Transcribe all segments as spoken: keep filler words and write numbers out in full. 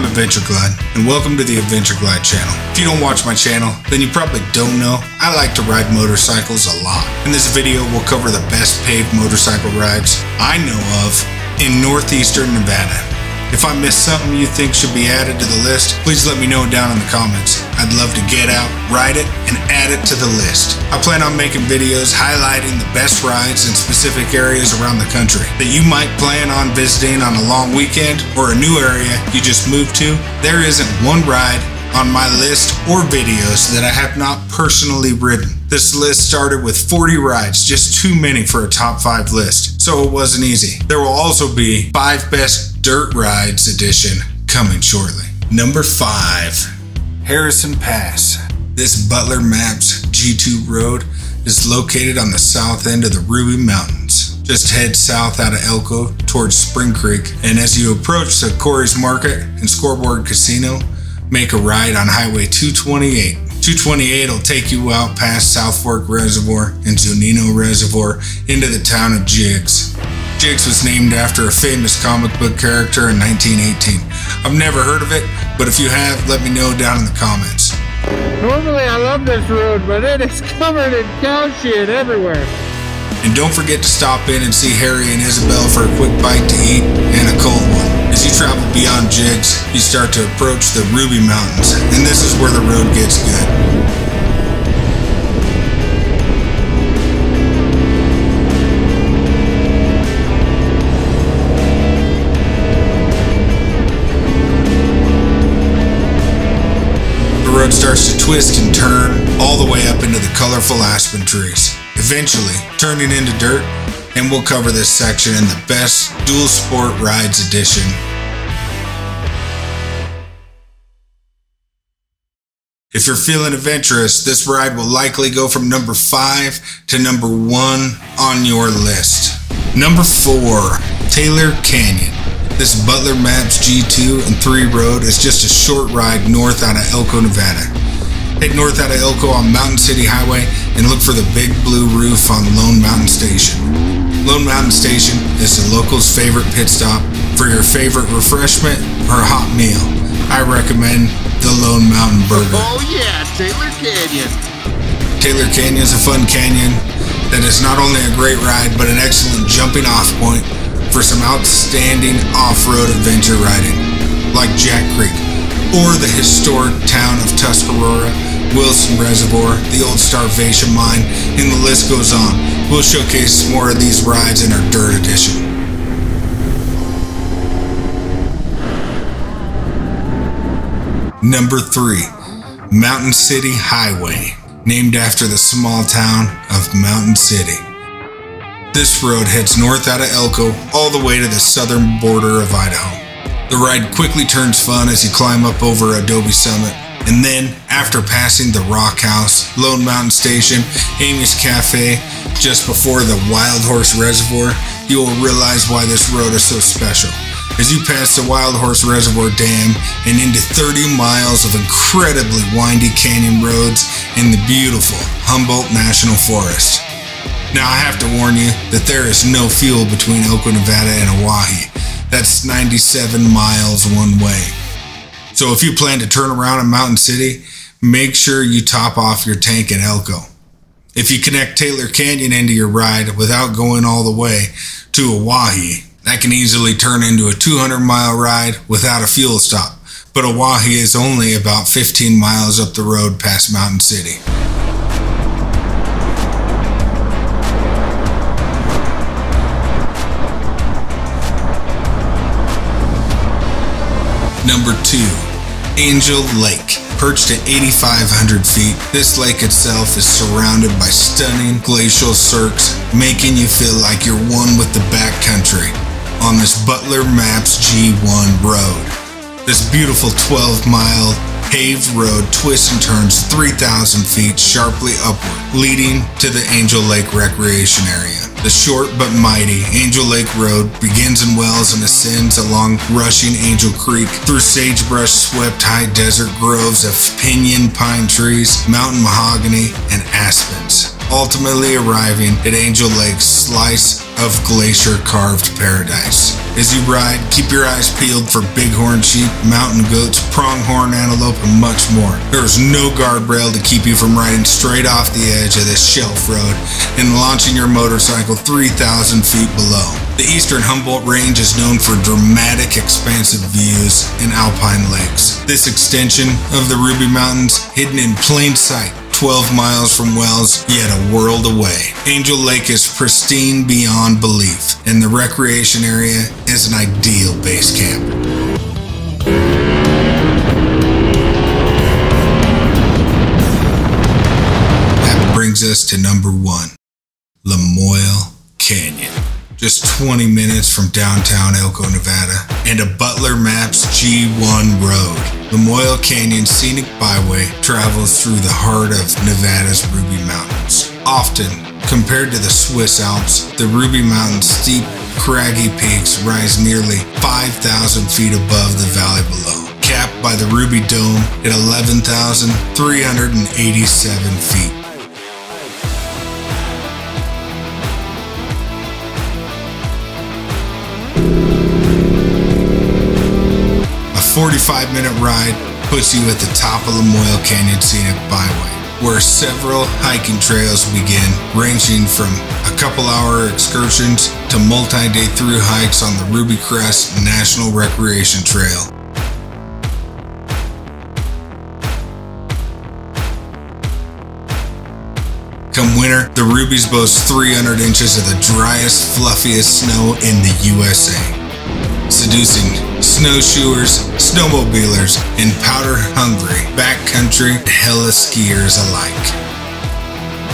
I'm Adventure Glide, and welcome to the Adventure Glide channel. If you don't watch my channel, then you probably don't know I like to ride motorcycles a lot. In this video, we'll cover the best paved motorcycle rides I know of in Northeastern Nevada. If I missed something you think should be added to the list, please let me know down in the comments. I'd love to get out, ride it, and add it to the list. I plan on making videos highlighting the best rides in specific areas around the country that you might plan on visiting on a long weekend or a new area you just moved to. There isn't one ride on my list or videos that I have not personally ridden. This list started with forty rides, just too many for a top five list, so it wasn't easy. There will also be five best Dirt Rides edition coming shortly. Number five, Harrison Pass. This Butler Maps G two road is located on the south end of the Ruby Mountains. Just head south out of Elko towards Spring Creek, and as you approach the Corey's Market and Scoreboard Casino, make a ride on Highway two twenty-eight. two twenty-eight will take you out past South Fork Reservoir and Zunino Reservoir into the town of Jiggs. Jiggs was named after a famous comic book character in nineteen eighteen. I've never heard of it, but if you have, let me know down in the comments. Normally I love this road, but it is covered in cow shit everywhere. And don't forget to stop in and see Harry and Isabel for a quick bite to eat and a cold one. As you travel beyond Jiggs, you start to approach the Ruby Mountains, and this is where the road gets good. Starts to twist and turn all the way up into the colorful aspen trees, eventually turning into dirt, and we'll cover this section in the best dual sport rides edition. If you're feeling adventurous, this ride will likely go from number five to number one on your list. Number four, Taylor Canyon. This Butler Maps G two and three road is just a short ride north out of Elko, Nevada. Head north out of Elko on Mountain City Highway and look for the big blue roof on Lone Mountain Station. Lone Mountain Station is the locals' favorite pit stop for your favorite refreshment or hot meal. I recommend the Lone Mountain Burger. Oh yeah, Taylor Canyon. Taylor Canyon is a fun canyon that is not only a great ride but an excellent jumping off point for some outstanding off-road adventure riding, like Jack Creek, or the historic town of Tuscarora, Wilson Reservoir, the old Starvation Mine, and the list goes on. We'll showcase more of these rides in our Dirt Edition. Number three, Mountain City Highway, named after the small town of Mountain City. This road heads north out of Elko all the way to the southern border of Idaho. The ride quickly turns fun as you climb up over Adobe Summit, and then after passing the Rock House, Lone Mountain Station, Amy's Cafe, just before the Wild Horse Reservoir, you will realize why this road is so special. As you pass the Wild Horse Reservoir Dam and into thirty miles of incredibly windy canyon roads in the beautiful Humboldt National Forest. Now I have to warn you that there is no fuel between Elko, Nevada and Hawaii. That's ninety-seven miles one way. So if you plan to turn around in Mountain City, make sure you top off your tank in Elko. If you connect Taylor Canyon into your ride without going all the way to Hawaii, that can easily turn into a two hundred mile ride without a fuel stop. But Hawaii is only about fifteen miles up the road past Mountain City. Number two, Angel Lake. Perched at eighty-five hundred feet, this lake itself is surrounded by stunning glacial cirques, making you feel like you're one with the backcountry on this Butler Maps G one road. This beautiful twelve mile paved road twists and turns three thousand feet sharply upward, leading to the Angel Lake Recreation Area. The short but mighty Angel Lake Road begins in Wells and ascends along rushing Angel Creek through sagebrush-swept high desert groves of pinyon pine trees, mountain mahogany, and aspens, ultimately arriving at Angel Lake's slice of glacier-carved paradise. As you ride, keep your eyes peeled for bighorn sheep, mountain goats, pronghorn antelope, and much more. There is no guardrail to keep you from riding straight off the edge of this shelf road and launching your motorcycle three thousand feet below. The Eastern Humboldt Range is known for dramatic, expansive views and alpine lakes. This extension of the Ruby Mountains, hidden in plain sight, twelve miles from Wells, yet a world away. Angel Lake is pristine beyond belief, and the recreation area is an ideal base camp. That brings us to number one, Lamoille Canyon. Just twenty minutes from downtown Elko, Nevada, and a Butler Maps G one road. Lamoille Canyon Scenic Byway travels through the heart of Nevada's Ruby Mountains. Often, compared to the Swiss Alps, the Ruby Mountains' steep, craggy peaks rise nearly five thousand feet above the valley below, capped by the Ruby Dome at eleven thousand three hundred eighty-seven feet. forty-five minute ride puts you at the top of Lamoille Canyon Scenic Byway, where several hiking trails begin, ranging from a couple hour excursions to multi-day through hikes on the Ruby Crest National Recreation Trail. Come winter, the Rubies boast three hundred inches of the driest, fluffiest snow in the U S A, seducing snowshoers, snowmobilers, and powder-hungry backcountry hella skiers alike.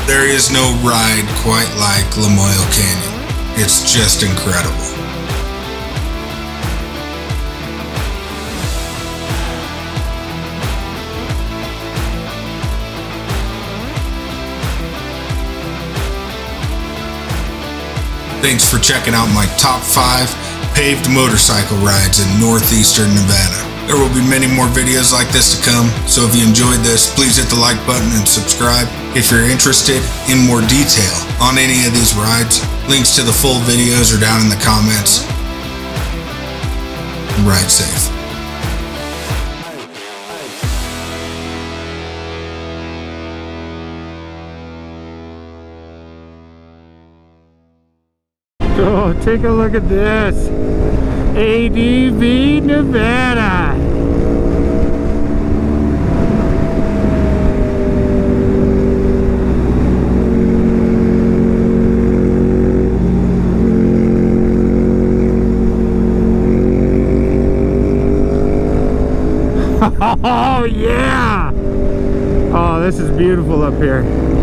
There is no ride quite like Lamoille Canyon. It's just incredible. Thanks for checking out my top five paved motorcycle rides in northeastern Nevada. There will be many more videos like this to come, so if you enjoyed this, please hit the like button and subscribe. If you're interested in more detail on any of these rides, links to the full videos are down in the comments. Ride safe. Oh, take a look at this. A D V Nevada. Oh yeah. Oh, this is beautiful up here.